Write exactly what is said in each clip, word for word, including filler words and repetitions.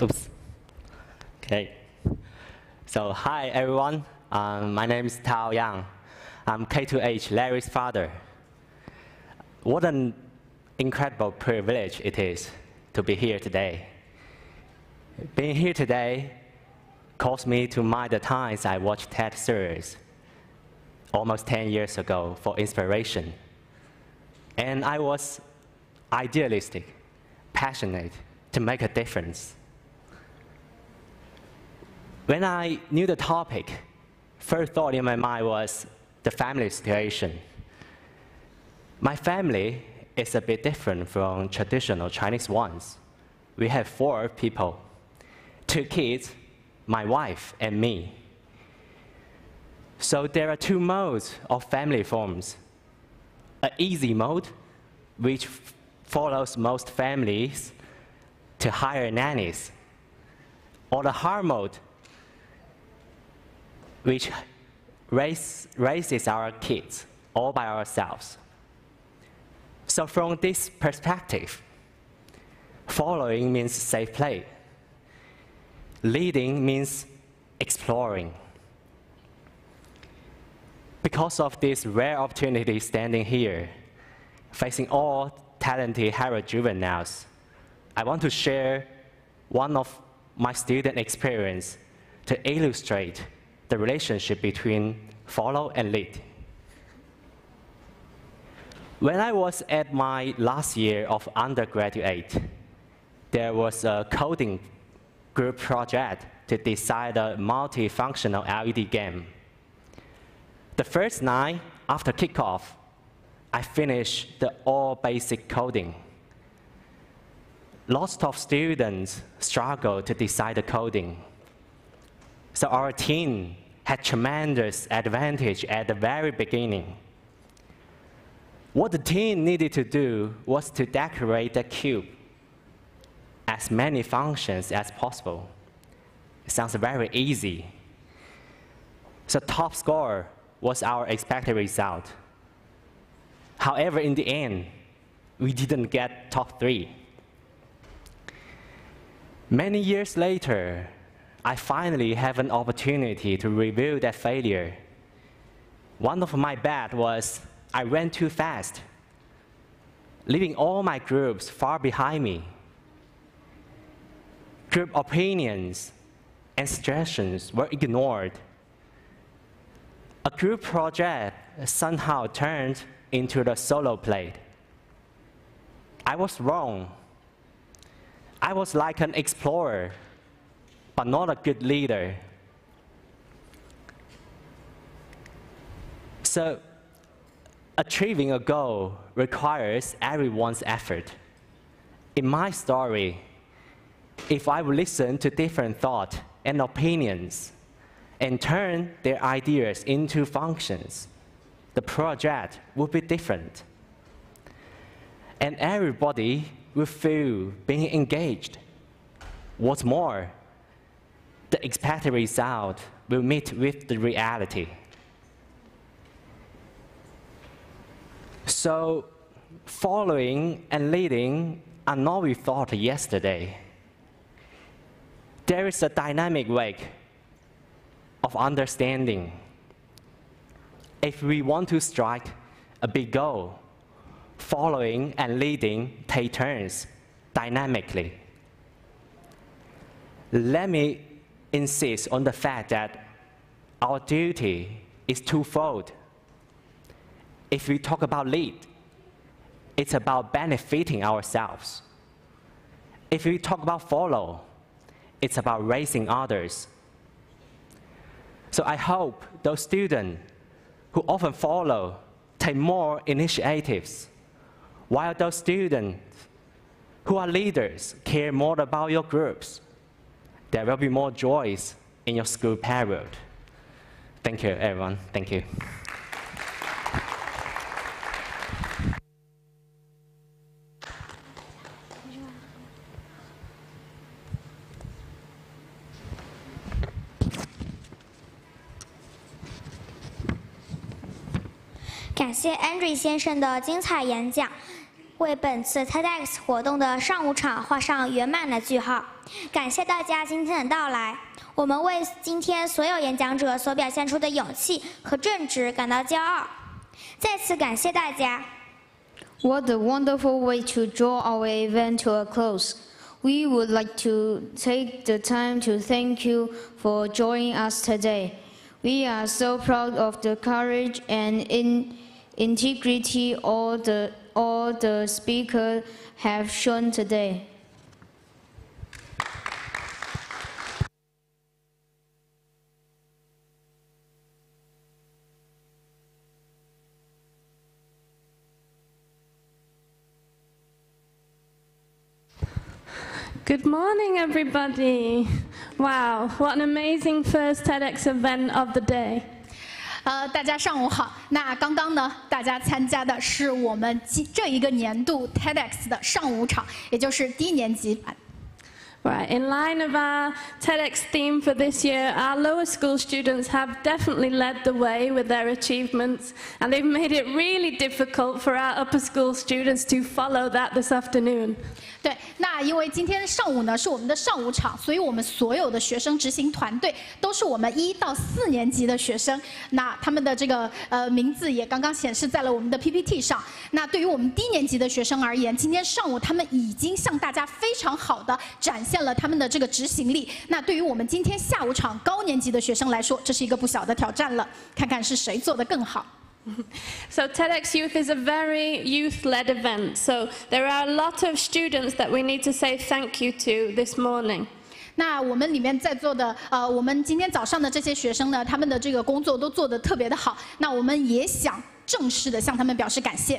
Oops. Okay. So hi, everyone. Um, my name is Tao Yang. I'm K two H, Larry's father. What an incredible privilege it is to be here today. Being here today caused me to mind the times I watched TED series almost ten years ago for inspiration. And I was idealistic, passionate to make a difference. When I knew the topic, first thought in my mind was the family situation. My family is a bit different from traditional Chinese ones. We have four people, two kids, my wife, and me. So there are two modes of family forms. An easy mode, which follows most families to hire nannies, or the hard mode, which raise, raises our kids all by ourselves. So from this perspective, following means safe play. Leading means exploring. Because of this rare opportunity standing here, facing all talented Harvard juveniles, I want to share one of my student experience to illustrate the relationship between follow and lead. When I was at my last year of undergraduate, there was a coding group project to design a multifunctional L E D game. The first night after kickoff, I finished the all basic coding. Lots of students struggled to decide the coding. So our team had tremendous advantage at the very beginning. What the team needed to do was to decorate the cube as many functions as possible. It sounds very easy. So top score was our expected result. However, in the end, we didn't get top three. Many years later, I finally have an opportunity to review that failure. One of my bad was I ran too fast, leaving all my groups far behind me. Group opinions and suggestions were ignored. A group project somehow turned into the solo play. I was wrong. I was like an explorer, but not a good leader. So achieving a goal requires everyone's effort. In my story, if I would listen to different thoughts and opinions and turn their ideas into functions, the project would be different. And everybody would feel being engaged. What's more, the expected result will meet with the reality. So following and leading are not what we thought yesterday. There is a dynamic way of understanding. If we want to strike a big goal, following and leading take turns dynamically. Let me insist on the fact that our duty is twofold. If we talk about lead, it's about benefiting ourselves. If we talk about follow, it's about raising others. So I hope those students who often follow take more initiatives, while those students who are leaders care more about your groups. There will be more joys in your school period. Thank you, everyone. Thank you. Andrew 先生的精彩演讲。为本次 TEDx 活动的上午场画上圆满的句号。感谢大家今天的到来，我们为今天所有演讲者所表现出的勇气和正直感到骄傲。再次感谢大家。What a wonderful way to draw our event to a close. We would like to take the time to thank you for joining us today. We are so proud of the courage and in integrity all the all the speakers have shown today. Good morning, everybody. Wow, what an amazing first TEDx event of the day. 呃，大家上午好。那刚刚呢，大家参加的是我们这一个年度 TEDx 的上午场，也就是低年级版。Right, in line of our TEDx theme for this year, our lower school students have definitely led the way with their achievements, and they've made it really difficult for our upper school students to follow that this afternoon. 对，那因为今天上午呢是我们的上午场，所以我们所有的学生执行团队都是我们一到四年级的学生。那他们的这个呃名字也刚刚显示在了我们的 P P T 上。那对于我们低年级的学生而言，今天上午他们已经向大家非常好的展现了他们的这个执行力。那对于我们今天下午场高年级的学生来说，这是一个不小的挑战了。看看是谁做得更好。 So TEDx Youth is a very youth-led event, so there are a lot of students that we need to say thank you to this morning. 那我们里面在座的呃，我们今天早上的这些学生呢，他们的这个工作都做得特别的好，那我们也想正式的向他们表示感谢。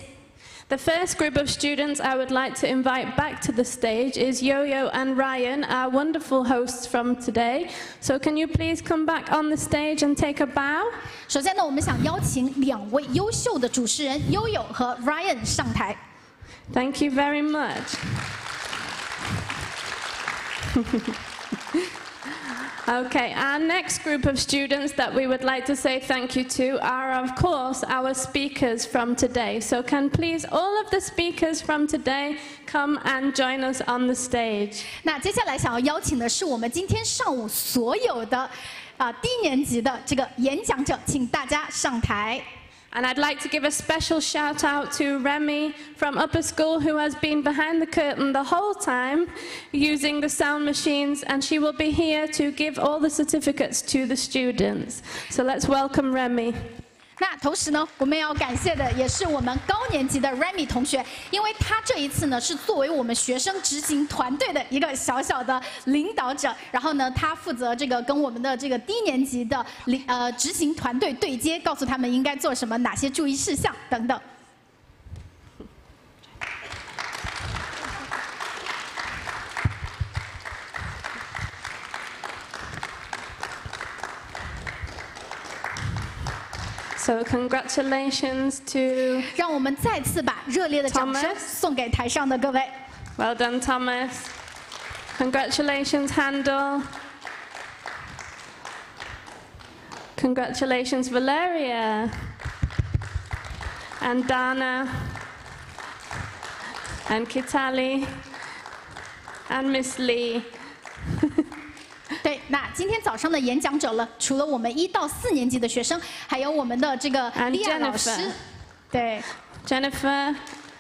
The first group of students I would like to invite back to the stage is Yoyo and Ryan, our wonderful hosts from today. So can you please come back on the stage and take a bow? 首先呢，我们想邀请两位优秀的主持人 Yoyo 和 Ryan 上台。Thank you very much. Okay, our next group of students that we would like to say thank you to are, of course, our speakers from today. So can please all of the speakers from today come and join us on the stage. 那接下来想要邀请的是我们今天上午所有的啊低年级的这个演讲者，请大家上台。 And I'd like to give a special shout out to Remy from upper school who has been behind the curtain the whole time using the sound machines, and she will be here to give all the certificates to the students. So let's welcome Remy. 那同时呢，我们要感谢的也是我们高年级的 Remy 同学，因为他这一次呢是作为我们学生执行团队的一个小小的领导者，然后呢，他负责这个跟我们的这个低年级的领呃执行团队对接，告诉他们应该做什么，哪些注意事项等等。 So congratulations to 让我们再次把热烈的掌声送给台上的各位。Well done, Thomas. Congratulations, Handel. Congratulations, Valeria. And Dana. And Kitali. And Miss Lee. 对，那今天早上的演讲者了，除了我们一到四年级的学生，还有我们的这个莉亚老师， Jennifer, 对 ，Jennifer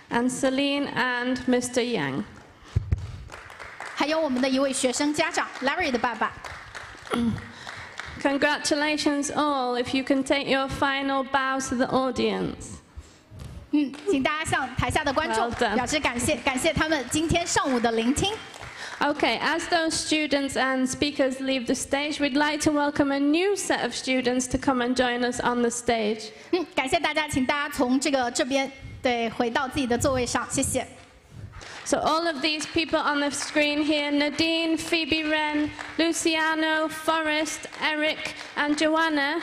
and Celine and Mister Yang， 还有我们的一位学生家长 Larry 的爸爸。Congratulations all! If you can take your final bow to the audience. 嗯，请大家向台下的观众表示感谢，感谢他们今天上午的聆听。 Okay, as those students and speakers leave the stage, we'd like to welcome a new set of students to come and join us on the stage. 嗯，感谢大家，请大家从这个这边对回到自己的座位上，谢谢。So all of these people on the screen here: Nadine, Phoebe Wren, Luciano, Forrest, Eric, and Joanna.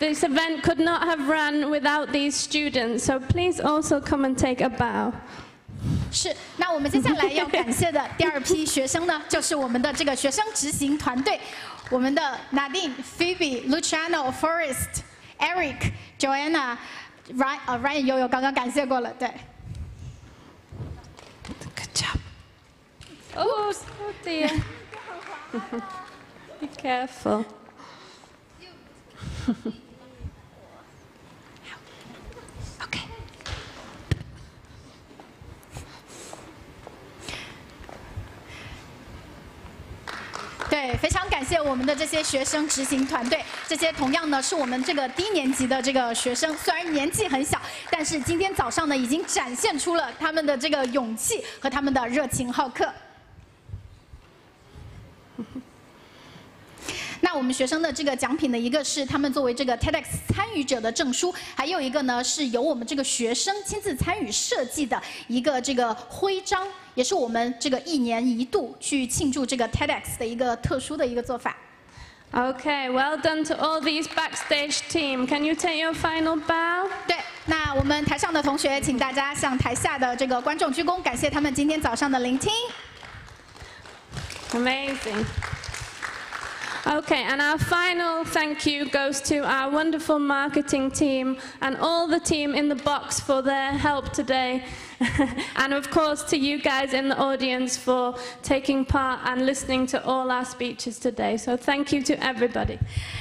This event could not have run without these students. So please also come and take a bow. 是，那我们接下来要感谢的第二批学生呢，就是我们的这个学生执行团队，我们的 Nadine、Phoebe、Luciano、Forrest、Eric、Joanna、Ryan、Ryan 悠悠刚刚感谢过了，对。Oh, oh dear. Be careful. Okay.对，非常感谢我们的这些学生执行团队，这些同样呢是我们这个低年级的这个学生，虽然年纪很小，但是今天早上呢已经展现出了他们的这个勇气和他们的热情好客。 那我们学生的这个奖品呢，一个是他们作为这个 TEDx 参与者的证书，还有一个呢是由我们这个学生亲自参与设计的一个这个徽章，也是我们这个一年一度去庆祝这个 TEDx 的一个特殊的一个做法。Okay, well done to all these backstage team. Can you take your final bow? 对，那我们台上的同学，请大家向台下的这个观众鞠躬，感谢他们今天早上的聆听。Amazing. Okay, and our final thank you goes to our wonderful marketing team and all the team in the box for their help today. And of course to you guys in the audience for taking part and listening to all our speeches today. So thank you to everybody.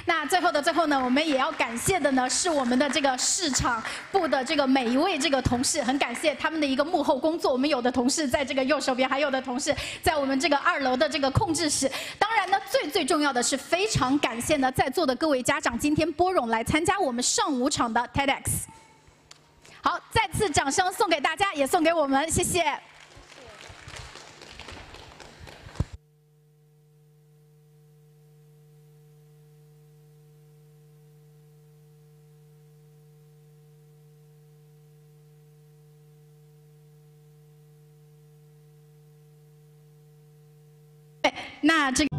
那最后的最后呢，我们也要感谢的呢是我们的这个市场部的这个每一位这个同事，很感谢他们的一个幕后工作。我们有的同事在这个右手边，还有的同事在我们这个二楼的这个控制室。当然呢，最最重要的是非常感谢呢在座的各位家长今天拨冗来参加我们上午场的 TEDx。 好，再次掌声送给大家，也送给我们，谢谢。对，那这个。